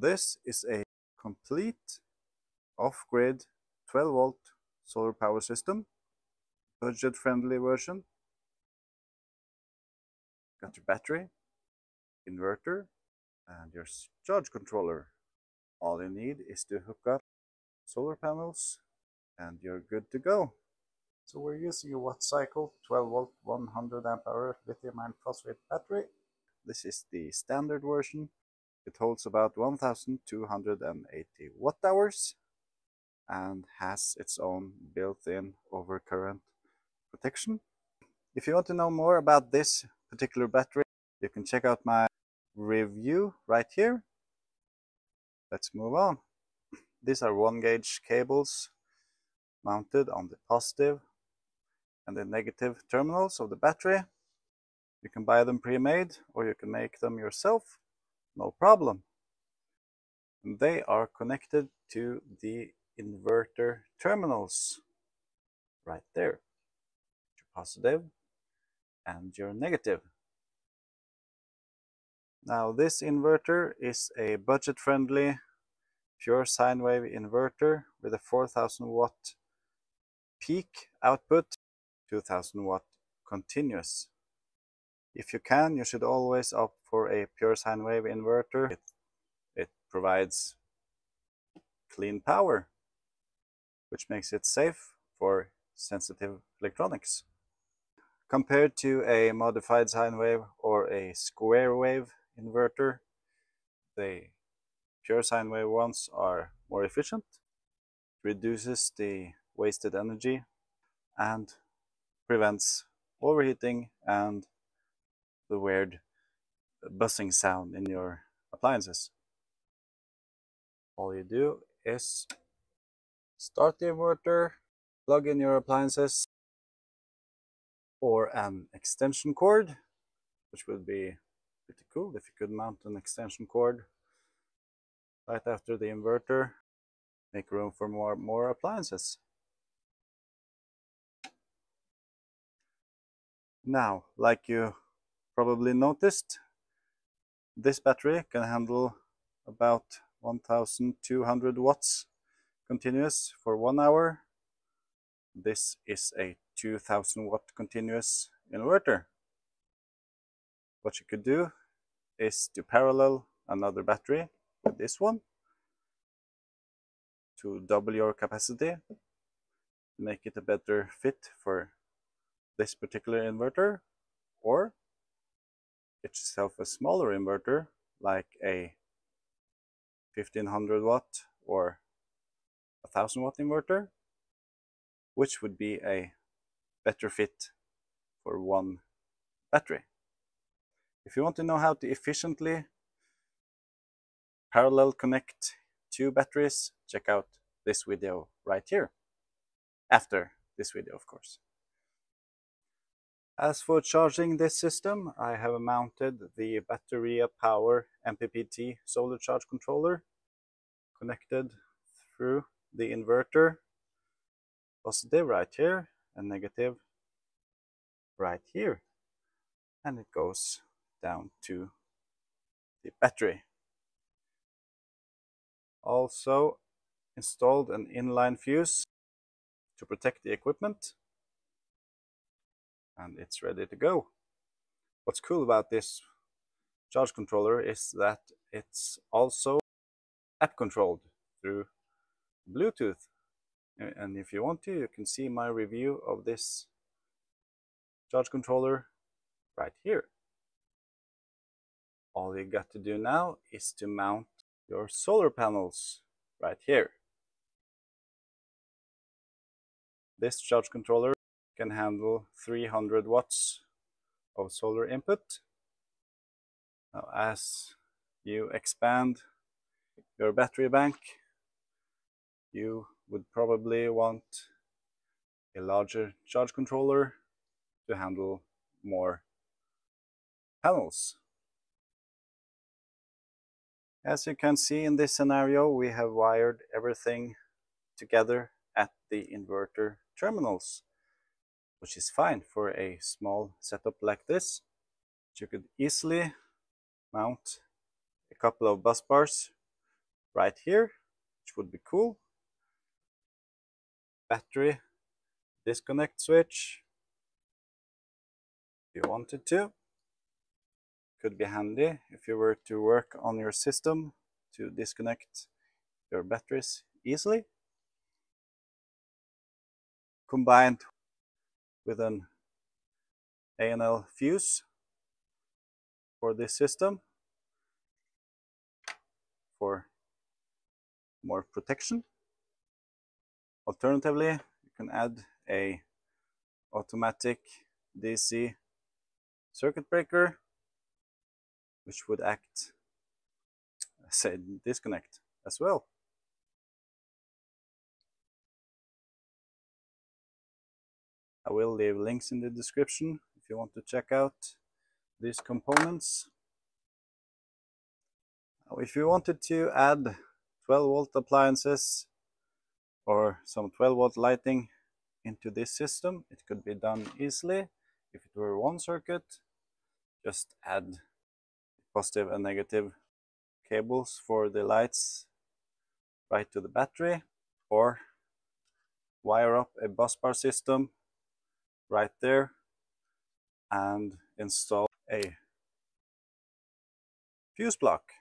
This is a complete off-grid 12-volt solar power system, budget-friendly version. Got your battery, inverter, and your charge controller. All you need is to hook up solar panels and you're good to go. So we're using a WattCycle 12-volt 100-amp-hour lithium iron phosphate battery. This is the standard version. It holds about 1,280 watt-hours and has its own built-in overcurrent protection. If you want to know more about this particular battery, you can check out my review right here. Let's move on. These are 1-gauge cables mounted on the positive and the negative terminals of the battery. You can buy them pre-made or you can make them yourself, no problem. And they are connected to the inverter terminals right there. Your positive and your negative. Now this inverter is a budget-friendly pure sine wave inverter with a 4,000 watt peak output, 2,000 watt continuous. If you can, you should always opt for a pure sine wave inverter. It provides clean power, which makes it safe for sensitive electronics. Compared to a modified sine wave or a square wave inverter, the pure sine wave ones are more efficient, reduces the wasted energy, and prevents overheating and the weird buzzing sound in your appliances. All you do is start the inverter, plug in your appliances or an extension cord, which would be pretty cool if you could mount an extension cord right after the inverter, make room for more appliances. Now, like you probably noticed, this battery can handle about 1,200 watts continuous for 1 hour. This is a 2,000 watt continuous inverter. What you could do is to parallel another battery with this one to double your capacity, make it a better fit for this particular inverter, or get yourself a smaller inverter like a 1,500 watt or 1,000 watt inverter, which would be a better fit for one battery. If you want to know how to efficiently parallel connect two batteries, check out this video right here. After this video, of course. As for charging this system, I have mounted the Batteria Power MPPT solar charge controller connected through the inverter, positive right here and negative right here, and it goes down to the battery. Also installed an inline fuse to protect the equipment, and it's ready to go. What's cool about this charge controller is that it's also app controlled through Bluetooth, and if you want to, you can see my review of this charge controller right here. All you got to do now is to mount your solar panels right here. This charge controller can handle 300 watts of solar input. Now, as you expand your battery bank, you would probably want a larger charge controller to handle more panels. As you can see in this scenario, we have wired everything together at the inverter terminals, which is fine for a small setup like this. You could easily mount a couple of bus bars right here, which would be cool. Battery disconnect switch, if you wanted to. Could be handy if you were to work on your system to disconnect your batteries easily. Combined with an ANL fuse for this system for more protection. Alternatively, you can add a automatic DC circuit breaker, which would act as a disconnect as well. I will leave links in the description if you want to check out these components. Now, if you wanted to add 12-volt appliances or some 12-volt lighting into this system, it could be done easily. If it were one circuit, just add positive and negative cables for the lights right to the battery, or wire up a bus bar system right there and install a fuse block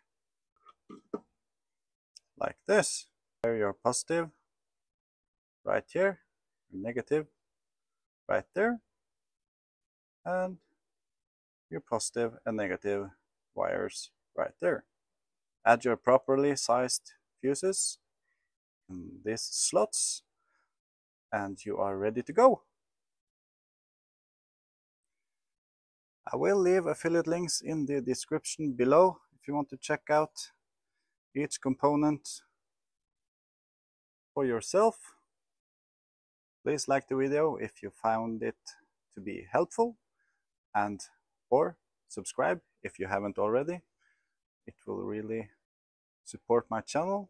like this. Here your positive right here, negative right there, and your positive and negative wires right there. Add your properly sized fuses in these slots and you are ready to go. I will leave affiliate links in the description below if you want to check out each component for yourself. Please like the video if you found it to be helpful, and or subscribe if you haven't already. It will really support my channel.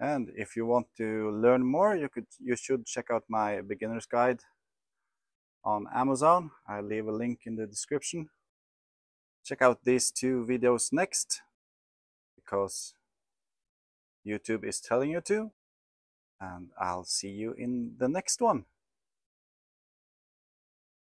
And if you want to learn more, you should check out my beginner's guide on Amazon. I'll leave a link in the description. Check out these two videos next, because YouTube is telling you to. And I'll see you in the next one.